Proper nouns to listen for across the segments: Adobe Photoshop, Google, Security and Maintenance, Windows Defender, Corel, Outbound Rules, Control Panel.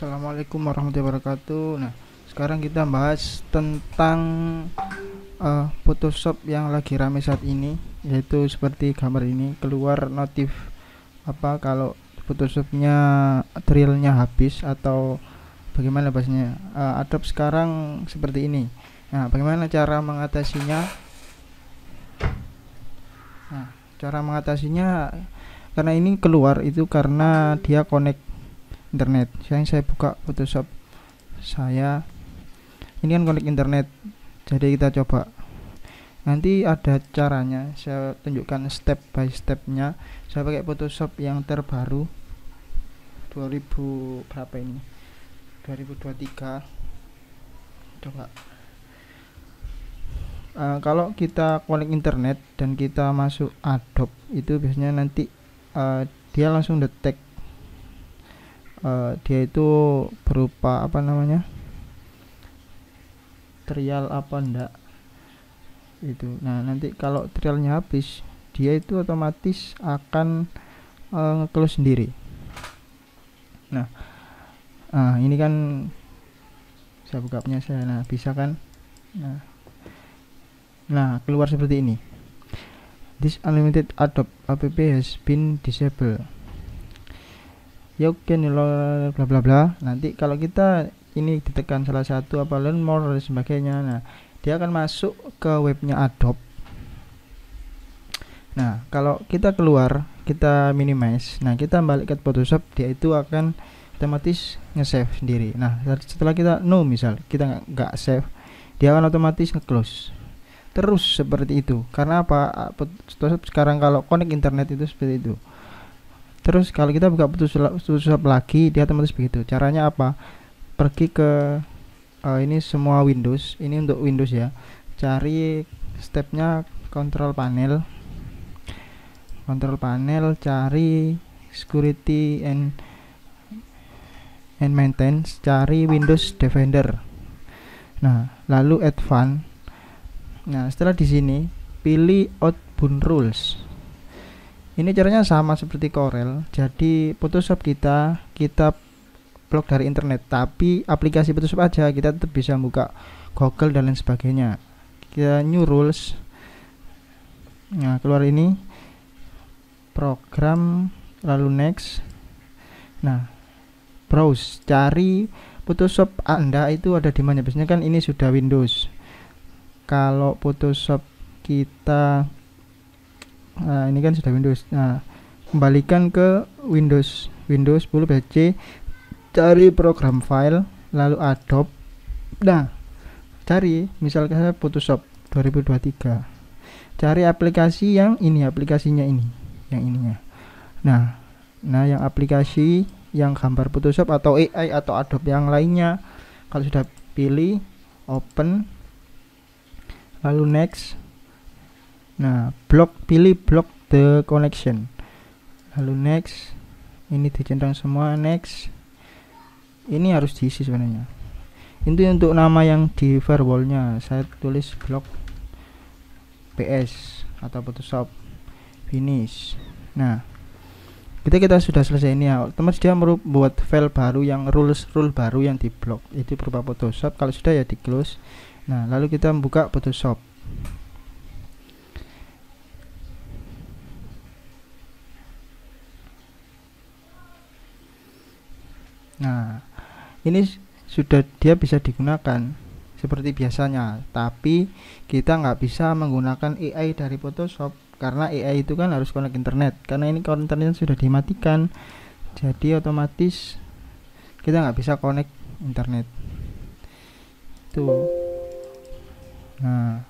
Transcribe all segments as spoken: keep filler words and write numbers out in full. Assalamualaikum warahmatullahi wabarakatuh. Nah, sekarang kita bahas tentang uh, Photoshop yang lagi rame saat ini, yaitu seperti gambar ini, keluar notif apa kalau Photoshopnya trialnya habis atau bagaimana bahasanya. uh, Adobe sekarang seperti ini. Nah, bagaimana cara mengatasinya? Nah, cara mengatasinya karena ini keluar itu karena dia connect internet. Sekarang saya buka Photoshop saya, ini kan connect internet, jadi kita coba. Nanti ada caranya, saya tunjukkan step by stepnya. Saya pakai Photoshop yang terbaru dua ribu berapa ini, dua ribu dua puluh tiga. Coba uh, kalau kita connect internet dan kita masuk Adobe, itu biasanya nanti uh, dia langsung detect. Uh, dia itu berupa apa namanya, trial apa enggak itu. Nah, nanti kalau trialnya habis, dia itu otomatis akan uh, nge-close sendiri. Nah, uh, ini kan saya bukanya saya, nah bisa kan. Nah, nah keluar seperti ini. This unlimited Adobe app has been disabled. Ya oke, bla bla bla. Nanti kalau kita ini ditekan salah satu apa learn more dan sebagainya, nah dia akan masuk ke webnya Adobe. Nah, kalau kita keluar, kita minimize, nah kita balik ke Photoshop, dia itu akan otomatis nge-save sendiri. Nah, setelah kita no, misal kita nggak save, dia akan otomatis nge-close terus seperti itu. Karena apa? Photoshop sekarang kalau connect internet itu seperti itu. Terus kalau kita buka Photoshop lagi, dia otomatis begitu. Caranya apa? Pergi ke uh, ini semua Windows, ini untuk Windows ya. Cari stepnya Control Panel, Control Panel, cari Security and and Maintenance, cari Windows Defender. Nah, lalu Advanced. Nah, setelah di sini pilih Outbound Rules. Ini caranya sama seperti Corel. Jadi Photoshop kita kita blok dari internet, tapi aplikasi Photoshop aja kita tetap bisa buka Google dan lain sebagainya. Kita new rules. Nah, keluar ini program, lalu next. Nah, browse, cari Photoshop Anda itu ada di mana. Biasanya kan ini sudah Windows. Kalau Photoshop kita Nah, ini kan sudah Windows. Nah, kembalikan ke Windows, Windows sepuluh B C, cari program file, lalu Adobe. Nah, cari misalkan Photoshop dua ribu dua puluh tiga. Cari aplikasi yang ini, aplikasinya ini, yang ininya. Nah, nah yang aplikasi yang gambar Photoshop atau A I atau Adobe yang lainnya. Kalau sudah pilih open, lalu next. Nah, block, pilih block the connection, lalu next. Ini dicentang semua, next. Ini harus diisi sebenarnya. Itu untuk nama yang di firewallnya, saya tulis block P S atau Photoshop finish. Nah, kita kita sudah selesai ini ya. Teman dia membuat file baru yang rules rule baru yang di block itu berupa Photoshop. Kalau sudah ya di close. Nah, lalu kita buka Photoshop. Nah, ini sudah dia bisa digunakan seperti biasanya, tapi kita nggak bisa menggunakan A I dari Photoshop karena A I itu kan harus connect internet. Karena ini kalau internet sudah dimatikan, jadi otomatis kita nggak bisa connect internet. Tuh, nah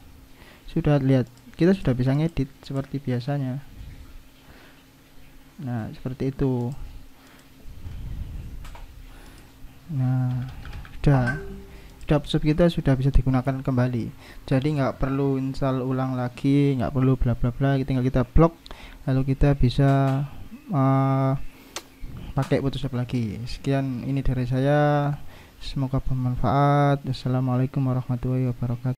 sudah lihat, kita sudah bisa ngedit seperti biasanya. Nah, seperti itu. Nah, sudah, sudah Photoshop kita sudah bisa digunakan kembali. Jadi nggak perlu install ulang lagi, nggak perlu bla bla bla. Tinggal kita blok, lalu kita bisa uh, pakai Photoshop lagi. Sekian ini dari saya. Semoga bermanfaat. Wassalamualaikum warahmatullahi wabarakatuh.